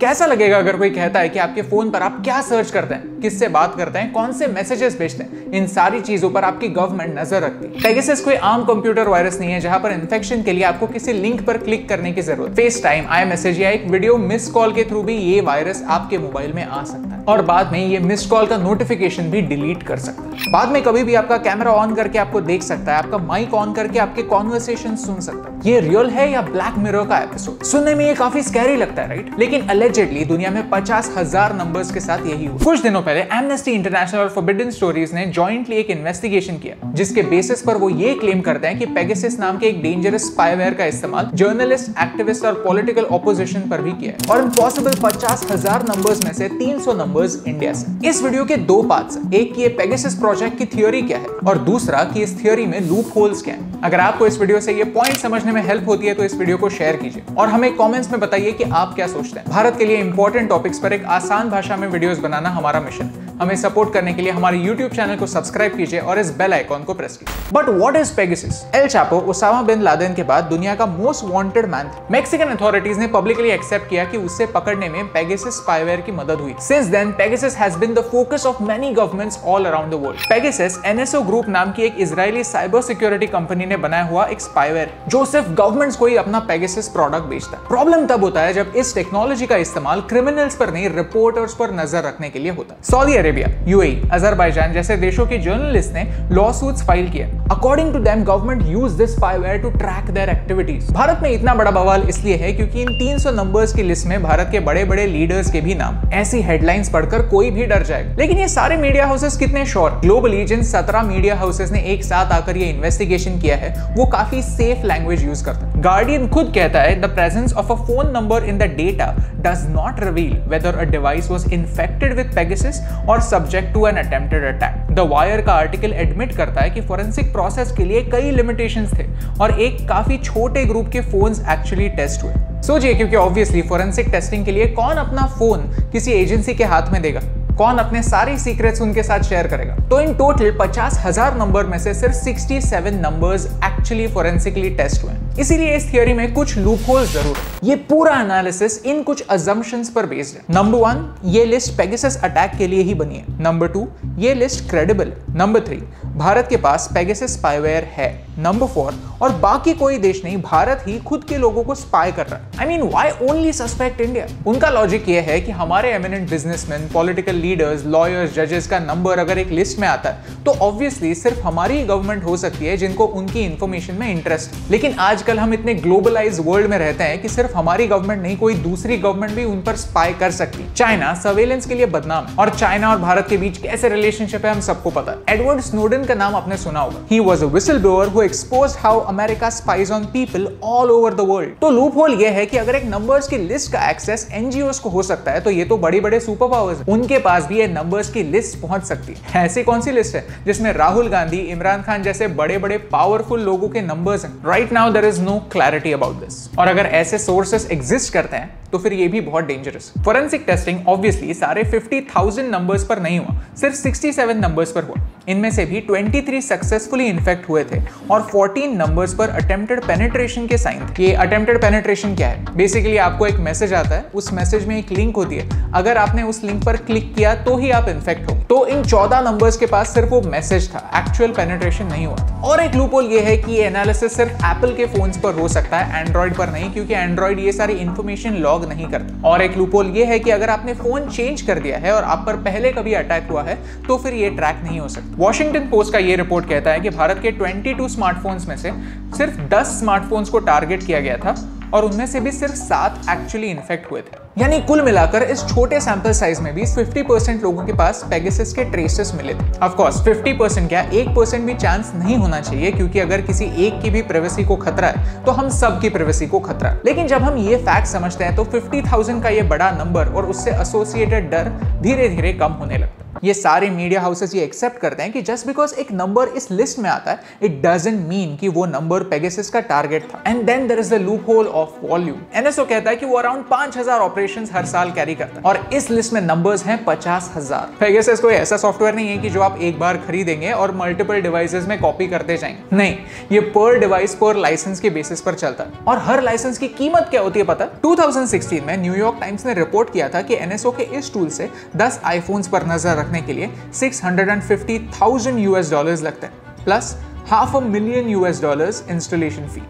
कैसा लगेगा अगर कोई कहता है कि आपके फोन पर आप क्या सर्च करते हैं, किससे बात करते हैं, कौन से मैसेजेस भेजते हैं, इन सारी चीजों पर आपकी गवर्नमेंट नजर रखती है। पेगासस कोई आम कंप्यूटर वायरस नहीं है जहां पर इन्फेक्शन के लिए आपको किसी लिंक पर क्लिक करने की जरूरत। फेस टाइम, आई मैसेज या एक वीडियो मिस कॉल के थ्रू भी ये वायरस आपके मोबाइल में आ सकता है और बाद में ये मिस कॉल का नोटिफिकेशन भी डिलीट कर सकता है। बाद में कभी भी आपका कैमरा ऑन करके आपको देख सकता है, आपका माइक ऑन करके आपके कॉन्वर्सेशन सुन सकता है। ये रियल है या ब्लैक मिरर का एपिसोड? सुनने में ये काफी स्कैरी लगता है, राइट? लेकिन अलेजेडली दुनिया में 50,000 नंबर्स के साथ यही हुआ। कुछ दिनों पहले एमनेस्टी इंटरनेशनल और फोरबिडन स्टोरीज ने जॉइंटली एक इन्वेस्टिगेशन किया जिसके बेसिस पर वो ये क्लेम करते हैं कि पेगासस नाम के एक डेंजरस स्पाईवेयर का इस्तेमाल जर्नलिस्ट, एक्टिविस्ट और पॉलिटिकल ऑपोजिशन पर भी किया है। और इम्पॉसिबल 50,000 नंबर्स में से 300 नंबर्स इंडिया से। इस वीडियो के दो पार्ट्स हैं, एक कि ये पेगासस प्रोजेक्ट की थियोरी क्या है और दूसरा कि इस थियोरी में लूप होल्स क्या हैं। अगर आपको इस वीडियो से ये पॉइंट समझने में हेल्प होती है तो इस वीडियो को शेयर कीजिए और हमें कमेंट्स में बताइए कि आप क्या सोचते हैं। भारत के लिए इंपॉर्टेंट टॉपिक्स पर एक आसान भाषा में वीडियोस बनाना हमारा मिशन। हमें सपोर्ट करने के लिए हमारे YouTube चैनल को सब्सक्राइब कीजिए और इस बेल आइकॉन को प्रेस कीजिए। But what is Pegasus? El Chapo Osama bin Laden के बाद दुनिया का most wanted man. Mexican authorities ने पब्लिकली एक्सेप्ट किया कि उससे पकड़ने में पेगासस स्पाईवेयर की मदद हुई। Since then Pegasus has been the focus of many governments all around the world. Pegasus NSO group नाम की एक इजरायली साइबर सिक्योरिटी कंपनी ने बनाया हुआ एक स्पाईवेयर जो सिर्फ गवर्नमेंट्स को ही अपना पेगासस प्रोडक्ट बेचता है। प्रॉब्लम तब होता है जब इस टेक्नोलॉजी का इस्तेमाल क्रिमिनल्स पर नहीं, रिपोर्टर्स पर नजर रखने के लिए होता है। सऊदी अरेबिया, UAE, अजरबैजान जैसे देशों के जर्नलिस्ट ने लॉ सूट्स फाइल किए। According to them government use this spyware to track their activities. Bharat में इतना बड़ा बवाल इसलिए है क्योंकि इन 300 नंबर्स की लिस्ट में भारत के बड़े-बड़े लीडर्स के भी नाम। ऐसी हेडलाइंस पढ़कर कोई भी डर जाएगा। लेकिन ये सारे मीडिया हाउसेस कितने श्योर? ग्लोबली जिन 17 मीडिया हाउसेस ने एक साथ आकर ये इन्वेस्टिगेशन किया है वो काफी सेफ लैंग्वेज यूज करता है। गार्डियन खुद कहता है the presence of a phone number in the data does not reveal whether a device was infected with Pegasus or subject to an attempted attack. The Wire का article admit करता है कि forensic process के लिए कई limitations थे और एक काफी छोटे ग्रुप के फोन्स एक्चुअली टेस्ट हुए। सोचिए, क्योंकि ऑब्वियसली फोरेंसिक टेस्टिंग के लिए कौन अपना फोन किसी एजेंसी के हाथ में देगा? कौन अपने सारे सीक्रेट्स उनके साथ शेयर करेगा? तो इन टोटल 50,000 नंबर में से सिर्फ 67 नंबर्स एक्चुअली फोरेंसिकली टेस्ट हुए। इसीलिए इस थियोरी में कुछ लूपहोल्स जरूर है। ये पूरा एनालिसिस इन कुछ अजम्पशंस पर बेस्ड है। नंबर 1, ये लिस्ट पेगासस अटैक के लिए ही बनी है। नंबर 2, ये लिस्ट क्रेडिबल। नंबर 3, भारत के पास पेगासस स्पाईवेयर है। नंबर 4, और बाकी कोई देश नहीं, भारत ही खुद के लोगों को स्पाई कर रहा है। I mean why only suspect India? उनका लॉजिक ये है कि हमारे eminent businessman, political leaders, lawyers, जजेस का नंबर अगर एक लिस्ट में आता है तो ऑब्वियसली सिर्फ हमारी गवर्नमेंट हो सकती है जिनको उनकी इंफॉर्मेशन में इंटरेस्ट है। लेकिन आजकल हम इतने ग्लोबलाइज्ड वर्ल्ड में रहते हैं कि सिर्फ हमारी गवर्नमेंट नहीं, कोई दूसरी गवर्नमेंट भी उन पर स्पाई कर सकती है। चाइना सर्वेलेंस के लिए बदनाम है और चाइना और भारत के बीच कैसे रिलेशनशिप है हम सबको पता है। एडवर्ड स्नोडन का नाम आपने सुना होगा। He was a whistle blower who exposed how America spies on people all over the world. तो लूपहोल ये है कि अगर एक नंबर्स की लिस्ट का एक्सेस एनजीओस को हो सकता है तो ये तो बड़े-बड़े सुपर पावर्स उनके पास भी ये नंबर्स की लिस्ट पहुंच सकती है। ऐसी कौन सी लिस्ट है जिसमें राहुल गांधी, इमरान खान जैसे बड़े-बड़े पावरफुल लोगों के नंबर्स हैं? Right now there is no clarity about this. और अगर ऐसे सोर्सेस एग्जिस्ट करते हैं तो फिर ये भी बहुत डेंजरस। फोरेंसिक टेस्टिंग ऑब्वियसली सारे 50,000 नंबर्स पर नहीं हुआ, सिर्फ 67 नंबर्स पर हुआ। इनमें से भी 23 सक्सेसफुली इन्फेक्ट हुए थे और 14 नंबर्स पर अटेम्प्टेड पेनिट्रेशन के साइन थे। ये अटेम्प्टेड पेनिट्रेशन क्या है? बेसिकली आपको एक मैसेज आता है, उस मैसेज में एक लिंक होती है, अगर आपने उस लिंक पर क्लिक किया तो ही आप इन्फेक्ट हो। तो इन 14 नंबर्स के पास सिर्फ वो मैसेज था, एक्चुअल पेनिट्रेशन नहीं हुआ था। और एक लूपहोल ये है कि ये एनालिसिस सिर्फ एप्पल के फोन्स पर हो सकता है, एंड्रॉइड पर नहीं, क्योंकि एंड्रॉइड ये सारी इन्फॉर्मेशन लॉग नहीं करता। और एक लूपहोल ये है कि अगर आपने फोन चेंज कर दिया है और आप पर पहले कभी अटैक हुआ है तो फिर ये ट्रैक नहीं हो सकता। वॉशिंगटन पोस्ट का ये रिपोर्ट कहता है कि भारत के 22 स्मार्टफोन्स में से सिर्फ 10 स्मार्टफोन्स को टारगेट किया गया था और उनमें से भी सिर्फ 7 एक्चुअली इन्फेक्ट हुए थे। यानी कुल मिलाकर इस छोटे सैंपल साइज में भी 50% लोगों के पास पेगासस के ट्रेसेस मिले थे। ऑफ कोर्स 50% क्या, 1% भी चांस नहीं होना चाहिए, क्योंकि अगर किसी एक की भी प्राइवेसी को खतरा है तो हम सब की प्राइवेसी को खतरा है। लेकिन जब हम ये फैक्ट समझते हैं तो 50,000 का ये बड़ा नंबर और उससे एसोसिएटेड डर धीरे धीरे कम होने लगता है। ये सारे मीडिया हाउसेस ये एक्सेप्ट करते हैं कि जस्ट बिकॉज एक नंबर इस लिस्ट में आता है इट डजंट मीन कि वो नंबर पेगासस का टारगेट था। And then there is the loophole of volume. NSO कहता है कि वो अराउंड 5000 ऑपरेशंस हर साल कैरी करता है और इस लिस्ट में नंबर्स हैं 50000। पेगासस कोई ऐसा सॉफ्टवेयर नहीं है कि जो आप एक बार खरीदेंगे और मल्टीपल डिवाइसेस में कॉपी करते जाएंगे, नहीं, ये पर डिवाइस पर लाइसेंस के बेसिस पर चलता है और हर लाइसेंस की कीमत क्या होती है पता है? 2016 में न्यूयॉर्क टाइम्स ने रिपोर्ट किया था कि एनएसओ के इस टूल से 10 आईफोन्स पर नजर रखने के लिए $650,000 लगते हैं plus $500,000 installation fee.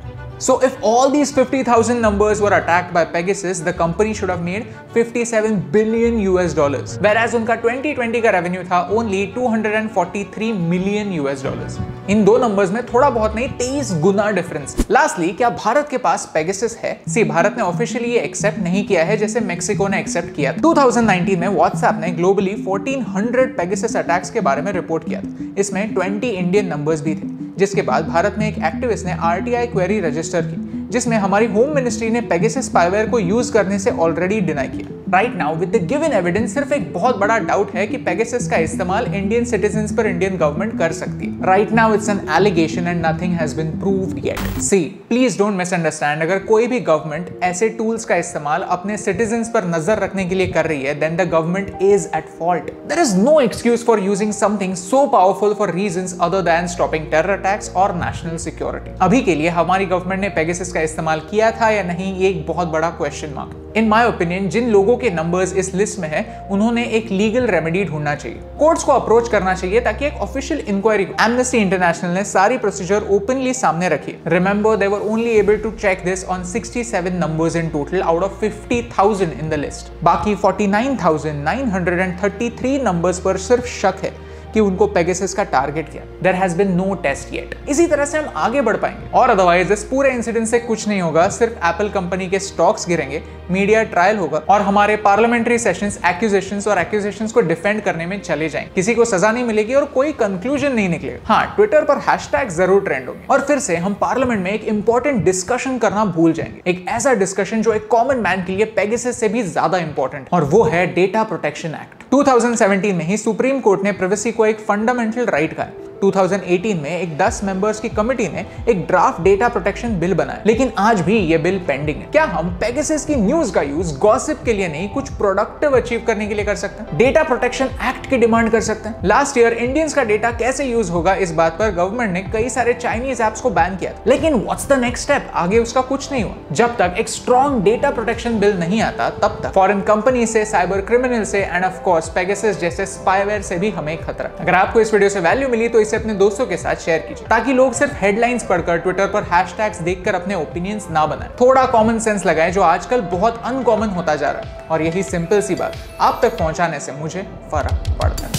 So if all these 50,000 numbers were attacked by Pegasus, the company should have made $57 billion, whereas उनका 2020 का रेवेन्यू था only $243 million। इन दो नंबर्स में थोड़ा बहुत नहीं 23 गुना डिफरेंस। लास्टली, क्या भारत के पास पेगासस है? सी, भारत ने ऑफिशियली ये एक्सेप्ट नहीं किया है जैसे मेक्सिको ने एक्सेप्ट किया। 2019 में व्हाट्सएप ने ग्लोबली 1400 पेगासस अटैक्स के बारे में रिपोर्ट किया था, इसमें 20 इंडियन नंबर्स भी थे, जिसके बाद भारत में एक एक्टिविस्ट ने RTI क्वेरी रजिस्टर की जिसमें हमारी होम मिनिस्ट्री ने पेगासस स्पाईवेयर को यूज करने से ऑलरेडी डिनाई किया। Right now with the given evidence सिर्फ एक बहुत बड़ा डाउट है कि पेगासस का इस्तेमाल इंडियन सिटीजंस पर इंडियन गवर्नमेंट कर सकती है। Right now it's an allegation and nothing has been proved yet. See, please don't misunderstand, अगर कोई भी गवर्नमेंट ऐसे टूल्स का इस्तेमाल अपने सिटीजंस पर नजर रखने के लिए कर रही है then the government is at fault. There is no excuse for using something so powerful for reasons other than stopping terror attacks और नेशनल सिक्योरिटी। अभी के लिए हमारी गवर्नमेंट ने पेगासस का इस्तेमाल किया था या नहीं, ये एक बहुत बड़ा question mark. In my opinion, जिन लोगों के नंबर्स इस लिस्ट में है उन्होंने एक लीगल रेमेडी ढूंढना चाहिए, कोर्ट्स को अप्रोच करना चाहिए ताकि एक ऑफिशियल इंक्वायरी। एमनेस्टी इंटरनेशनल ने सारी प्रोसीजर ओपनली सामने रखी। Remember they were only able to check this on 67 numbers in total out of 50,000 in the list. बाकी 49,933 नंबर्स पर सिर्फ शक है कि उनको पेगासस का टारगेट किया। There has been no test yet. इसी तरह से हम आगे बढ़ पाएंगे और अदरवाइज इस पूरे इंसिडेंट से कुछ नहीं होगा, सिर्फ एप्पल कंपनी के स्टॉक्स गिरेंगे, मीडिया ट्रायल होगा और हमारे पार्लियामेंट्री सेशंस एक्यूजेशंस को डिफेंड करने में चले जाएंगे, किसी को सजा नहीं मिलेगी और कोई कंक्लूजन नहीं निकलेगा। हाँ, ट्विटर पर हैशटैग जरूर ट्रेंड होंगे और फिर से हम पार्लियामेंट में एक इंपॉर्टेंट डिस्कशन करना भूल जाएंगे, एक ऐसा डिस्कशन जो एक कॉमन मैन के लिए पेगासस से भी ज्यादा इंपॉर्टेंट, और वो है डेटा प्रोटेक्शन एक्ट। 2017 में ही सुप्रीम कोर्ट ने प्राइवेसी को एक फंडामेंटल राइट कहा। 2018 में एक 10 मेंबर्स की कमेटी ने एक ड्राफ्ट डेटा प्रोटेक्शन बिल बनाया, लेकिन आज भी ये बिल पेंडिंग है। क्या हम पेगासस की न्यूज का यूज गॉसिप के लिए नहीं, कुछ प्रोडक्टिव अचीव करने के लिए कर सकते हैं? डेटा प्रोटेक्शन एक्ट की डिमांड कर सकते हैं। लास्ट ईयर इंडियंस का डेटा कैसे यूज होगा इस बात पर गवर्नमेंट ने कई सारे चाइनीज एप्स को बैन किया, लेकिन व्हाट्स द नेक्स्ट स्टेप? आगे उसका कुछ नहीं हुआ। जब तक एक स्ट्रॉन्ग डेटा प्रोटेक्शन बिल नहीं आता तब तक फॉरेन कंपनी से, साइबर क्रिमिनल से एंड ऑफ कोर्स पेगासस जैसे स्पाईवेयर से भी हमें खतरा। अगर आपको इस वीडियो से वैल्यू मिली तो अपने दोस्तों के साथ शेयर कीजिए ताकि लोग सिर्फ हेडलाइंस पढ़कर, ट्विटर पर हैशटैग्स देखकर अपने ओपिनियंस ना बनाएं। थोड़ा कॉमन सेंस लगाएं जो आजकल बहुत अनकॉमन होता जा रहा है, और यही सिंपल सी बात आप तक पहुंचाने से मुझे फर्क पड़ता है।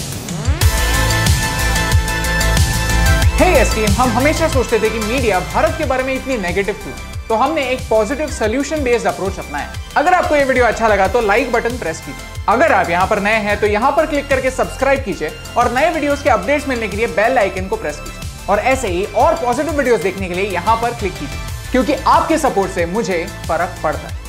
हे एस टीम, हम हमेशा सोचते थे कि मीडिया भारत के बारे में इतनी नेगेटिव क्यों, तो हमने एक पॉजिटिव सोल्यूशन बेस्ड अप्रोच अपनाया। अगर आपको ये वीडियो अच्छा लगा तो लाइक बटन प्रेस कीजिए, अगर आप यहाँ पर नए हैं तो यहाँ पर क्लिक करके सब्सक्राइब कीजिए और नए वीडियोस के अपडेट्स मिलने के लिए बेल आइकन को प्रेस कीजिए, और ऐसे ही और पॉजिटिव वीडियोस देखने के लिए यहाँ पर क्लिक कीजिए, क्योंकि आपके सपोर्ट से मुझे फर्क पड़ता है।